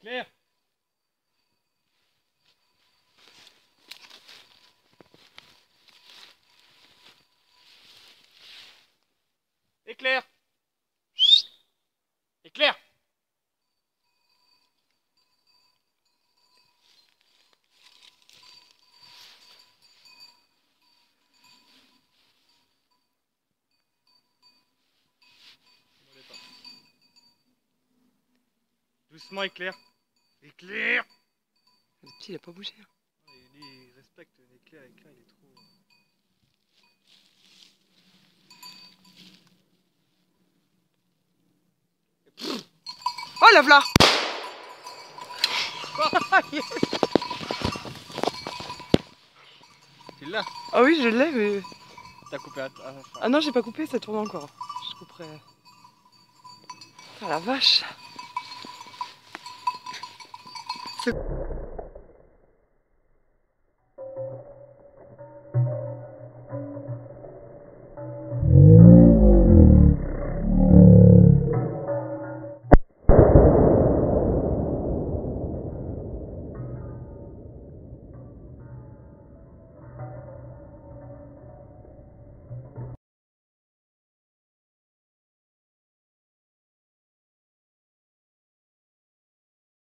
Eclair. Eclair. Eclair. Doucement, Eclair. Eclair. Le petit, il a pas bougé. Hein. Il respecte Eclair. Eclair, il est trop... Oh la v'là. Tu l'as? Ah oui, je l'ai, mais... T'as coupé à... Ah non, j'ai pas coupé, ça tourne encore. Je couperai... Ah la vache.